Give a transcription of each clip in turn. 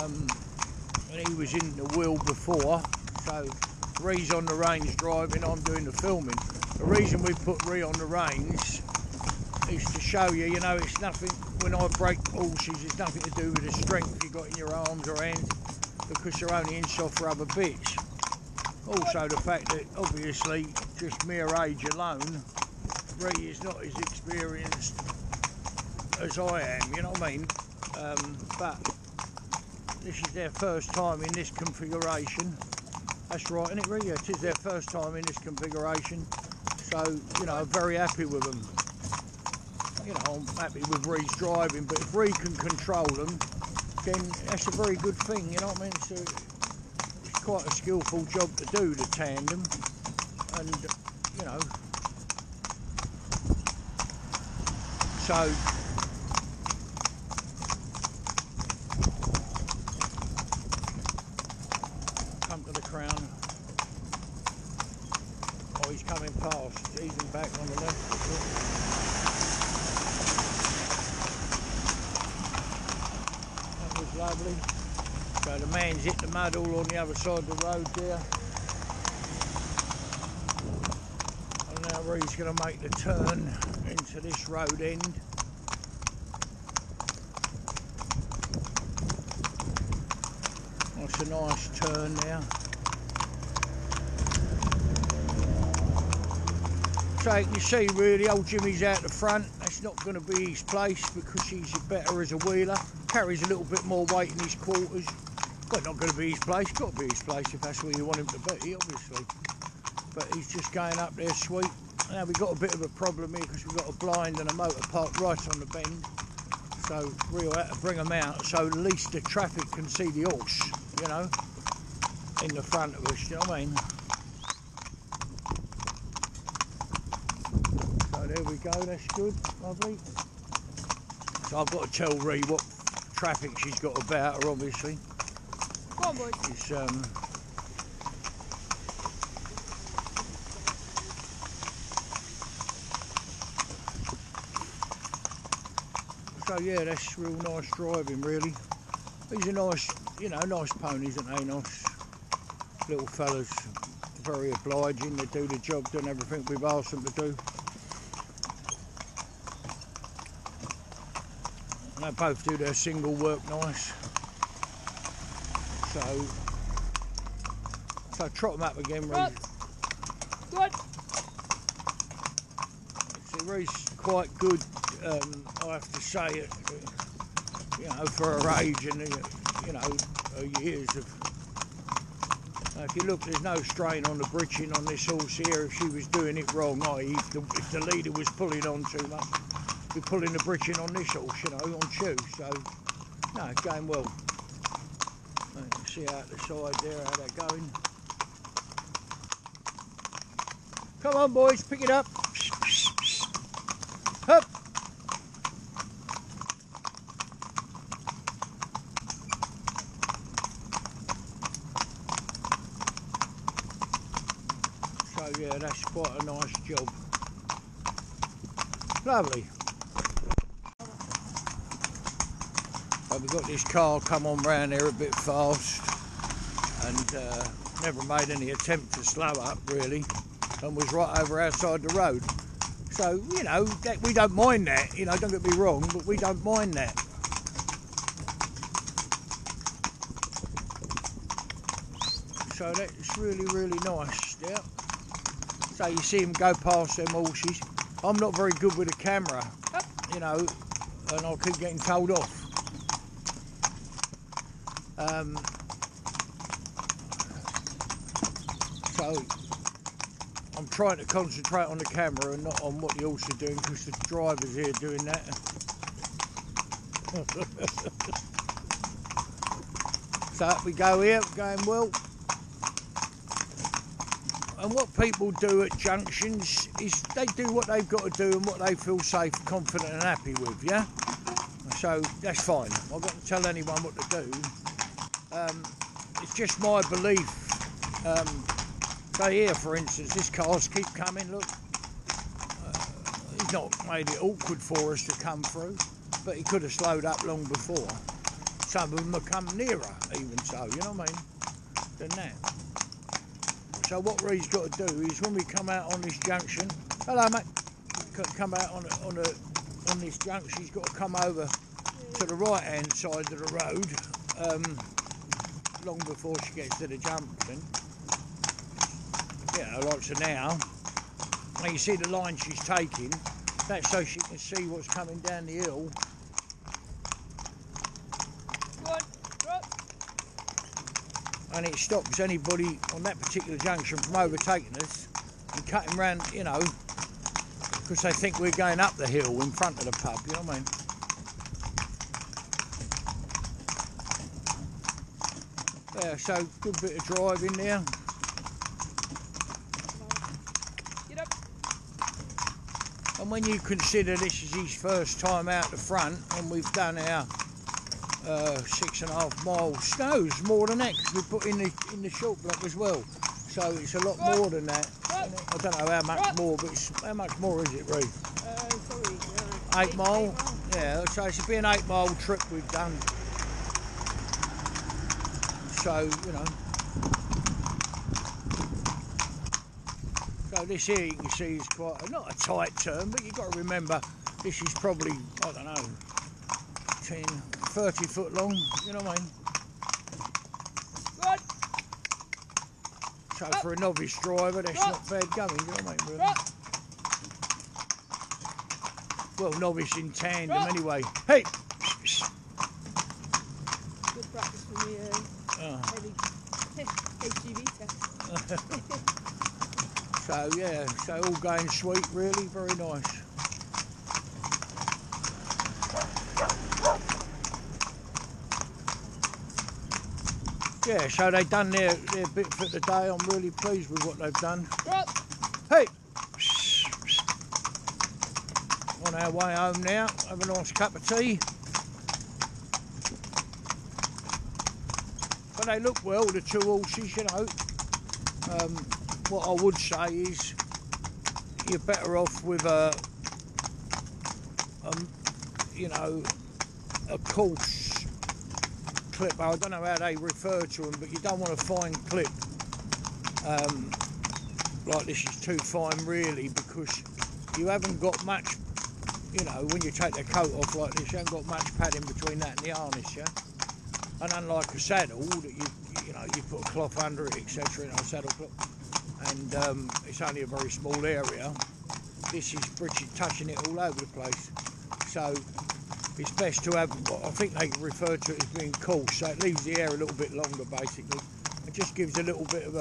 He was in the wheel before, so Rhi's on the reins driving, I'm doing the filming. The reason we put Rhi on the reins is to show you, you know, it's nothing, when I break horses, it's nothing to do with the strength you got in your arms or hands, because they're only in soft rubber bits. Also the fact that, obviously, just mere age alone, Rhi is not as experienced as I am, you know what I mean? But this is their first time in this configuration. That's right, isn't it, Rhi? It is their first time in this configuration. So, you know, I'm very happy with them. You know, I'm happy with Rhi's driving, but if Rhi can control them, then that's a very good thing, you know what I mean? So it's quite a skillful job to do, the tandem. And, you know, so coming past, easing back on the left. That was lovely. So the man's hit the mud all on the other side of the road there. And now Rhi's going to make the turn into this road end. That's a nice turn there. So you can see really old Jimmy's out the front. That's not going to be his place because he's better as a wheeler. Carries a little bit more weight in his quarters. But not going to be his place. Got to be his place if that's where you want him to be, obviously. But he's just going up there sweet. Now we've got a bit of a problem here because we've got a blind and a motor parked right on the bend. So we'll have to bring them out so at least the traffic can see the horse, you know, in the front of us, you know what I mean? There we go, that's good, lovely. So I've got to tell Rhi what traffic she's got about her, obviously. Come on, boy. It's, so yeah, that's real nice driving, really. These are nice, you know, nice ponies, aren't they? Nice little fellas, very obliging. They do the job, doing everything we've asked them to do. They both do their single work nice. So trot them up again, Rhi. Good. See, Rhi's quite good, I have to say, you know, for her age and, you know, her years of... if you look, there's no strain on the bridging on this horse here. If she was doing it wrong, i.e. if the leader was pulling on too much, we're pulling the bridging on this horse, you know, on Chew, so no, going well. You can see out the side there how they're going. Come on, boys, pick it up. Hup. So yeah, that's quite a nice job. Lovely. We've got this car come on round here a bit fast and never made any attempt to slow up really and was right over outside the road. So, you know, that, we don't mind that, you know, don't get me wrong, but we don't mind that. So that's really, really nice, yeah. So you see him go past them horses. I'm not very good with a camera, you know, and I keep getting told off. So I'm trying to concentrate on the camera and not on what the horse are doing because the driver's here doing that. So up we go here, going well. And what people do at junctions is they do what they've got to do and what they feel safe, confident and happy with, yeah? So that's fine. I won't tell anyone what to do. It's just my belief. So here, for instance, this car's keep coming, look. He's not made it awkward for us to come through, but he could have slowed up long before. some of them have come nearer, even so, you know what I mean, than that. So what Rhi's got to do is when we come out on this junction, hello mate, come out on this junction, he's got to come over to the right hand side of the road long before she gets to the junction. Yeah, like so now, and you see the line she's taking, that's so she can see what's coming down the hill. And it stops anybody on that particular junction from overtaking us and cutting round, you know, because they think we're going up the hill in front of the pub, you know what I mean? Yeah, so good bit of drive in there. Get up. And when you consider this is his first time out the front and we've done our 6.5 miles. No, it's more than that because we put in the short block as well. So it's a lot more than that. I don't know how much more, but it's, how much more is it, Rhi? Sorry, 8 mile. Yeah, so it's been an 8 mile trip we've done. So you know. So this here you can see is quite not a tight turn, but you've got to remember this is probably, I don't know, 30 foot long, you know what I mean? Right. So for a novice driver, that's not bad going, you know what I mean? Really? Right. Well, novice in tandem anyway. Hey! Good practice for the heavy HGV test. So yeah, so all going sweet really, very nice. Yeah, so they've done their bit for the day. I'm really pleased with what they've done. Hey! On our way home now, have a nice cup of tea. But they look well, the two horses, you know. What I would say is you're better off with you know, a course. I don't know how they refer to them, but you don't want a fine clip like this is too fine really, because you haven't got much, you know, when you take the coat off like this, you haven't got much padding between that and the harness, yeah? And unlike a saddle that you know, you put a cloth under it, etc., you know, a saddle cloth, and it's only a very small area. This is Bridget touching it all over the place, so it's best to have, I think they refer to it as being coarse, so it leaves the hair a little bit longer basically. It just gives a little bit of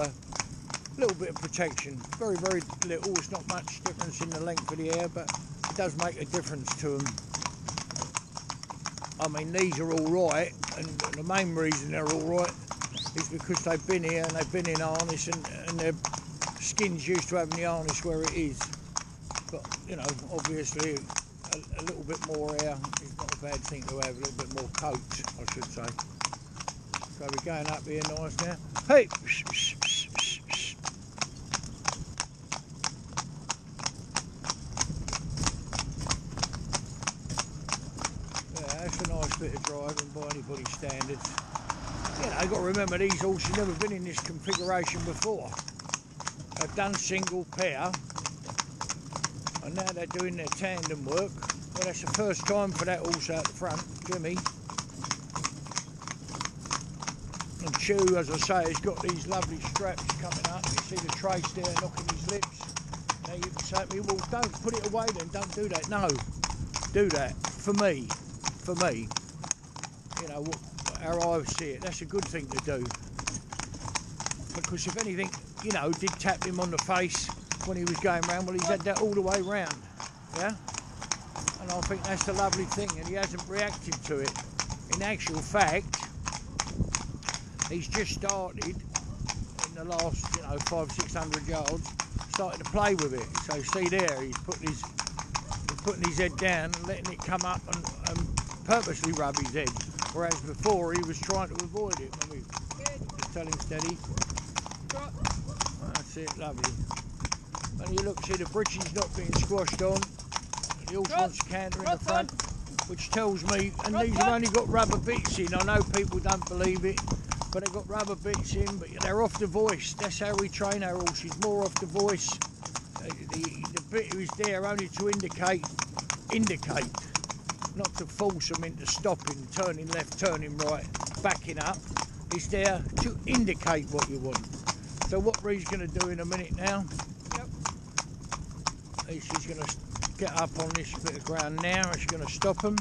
protection. Very, very little, it's not much difference in the length of the hair, but it does make a difference to them. I mean, these are all right, and the main reason they're all right is because they've been here and they've been in harness, and their skin's used to having the harness where it is. But, you know, obviously a little bit more hair is not a bad thing to have, a little bit more coat, I should say. So we're going up here nice now. Hey! Yeah, that's a nice bit of driving by anybody's standards. Yeah, you've got to remember these horses never been in this configuration before. They've done single pair. And now they're doing their tandem work. Well, that's the first time for that horse out the front, Jimmy. And Chew, as I say, has got these lovely straps coming up. You see the trace there knocking his lips. Now you can say to me, well, don't put it away then, don't do that. No, do that for me. You know, how I see it, that's a good thing to do. Because if anything, you know, did tap him on the face when he was going round, well, he's had that all the way round, yeah? And I think that's the lovely thing, and he hasn't reacted to it. In actual fact, he's just started in the last, you know, 500-600 yards, started to play with it. So see there, he's putting his head down and letting it come up and purposely rub his head, whereas before he was trying to avoid it when we just tell him steady. That's it, lovely. And you look, see the bridge is not being squashed on. The horse wants to canter in the front. which tells me, and these have only got rubber bits in. I know people don't believe it, but they've got rubber bits in, but they're off the voice. That's how we train our horses, more off the voice. The bit is there only to indicate, not to force them into stopping, turning left, turning right, backing up. It's there to indicate what you want. So what Rhi's going to do in a minute now, is she's going to get up on this bit of ground now, and she's going to stop them.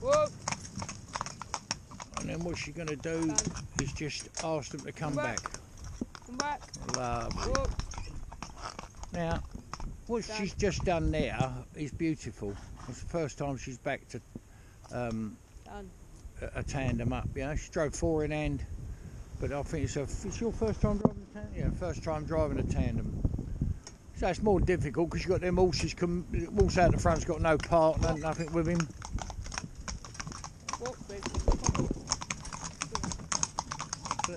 Whoa. And then what she's going to do is just ask them to come back. Lovely. Whoa. Now, what she's just done there is beautiful. It's the first time she's back to a tandem up. You know, she drove four in hand, but I think it's your first time driving a tandem. Yeah, first time driving a tandem. So it's more difficult because you've got them horses, horse out the front's got no partner, nothing with him. Let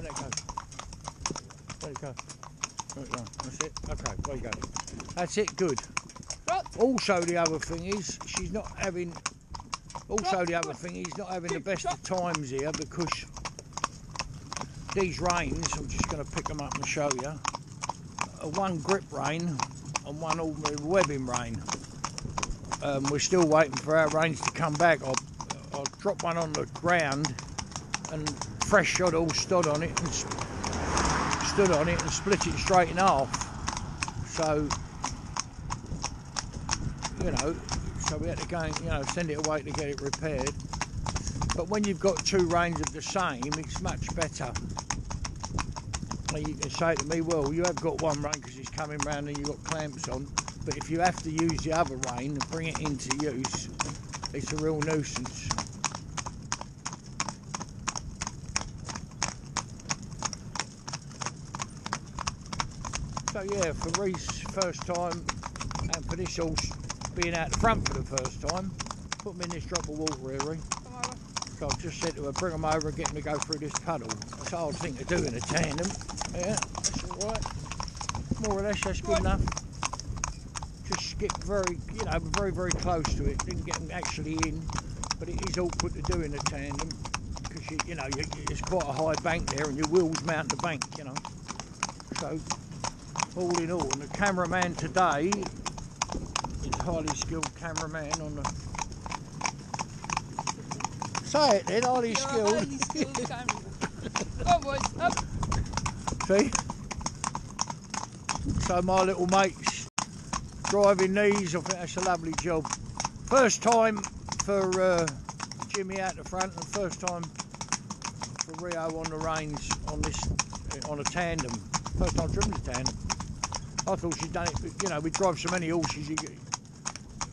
that go. Let it go. Let it go. That's it. Okay, there you go. That's it, good. Also the other thing is he's not having the best of times here because these reins, I'm just gonna pick them up and show you. One grip rein and one ordinary webbing rein. We're still waiting for our reins to come back. I'll drop one on the ground and fresh shot all stood on it and split it straight in half. So so we had to go and, send it away to get it repaired. But when you've got two reins of the same, it's much better. You can say to me, well, you have got one rein because it's coming round and you've got clamps on, but if you have to use the other rein and bring it into use, it's a real nuisance. So yeah, for Rhi's first time, and for this horse being out the front for the first time, put them in this drop of water here, Rhi. So I've just said to her, bring them over and get them to go through this puddle. It's a hard thing to do in a tandem. Yeah, that's all right. More or less, that's good enough. Just skipped very, very close to it. Didn't get them actually in, but it is awkward to do in a tandem because it's quite a high bank there, and your wheels mount the bank, So, all in all, and the cameraman today is a highly skilled cameraman on the. Say it then, highly skilled. Highly skilled cameraman. Come on, boys, up. See? So my little mate's driving these. I think that's a lovely job. First time for Jimmy out the front, and first time for Rhi on the reins on a tandem. First time driven a tandem. I thought she'd done it, but, we drive so many horses you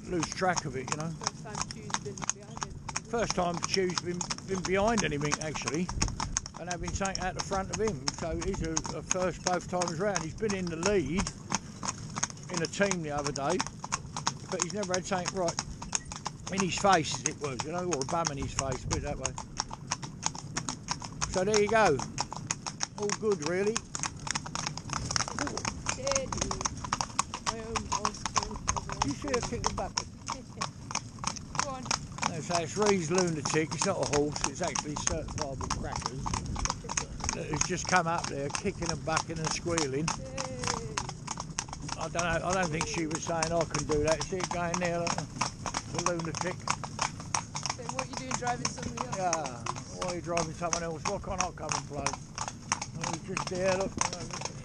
lose track of it, First time Chew's been behind it. First time Chew's been behind anything actually. And having something out the front of him, so he's a first both times round. He's been in the lead in a team the other day, but he's never had something right in his face, as it was, or a bum in his face, put it that way. So there you go, all good really. You see her kick the bucket? Go on. So it's Rhi's lunatic, it's not a horse, it's actually certifiable crackers. It's just come up there kicking and bucking and squealing. I don't know, I don't think she was saying I can do that. See it going there like a lunatic. Then what are you doing driving somebody else? Yeah, why are you driving someone else? Why can't I come and play? Well, he's just there, look.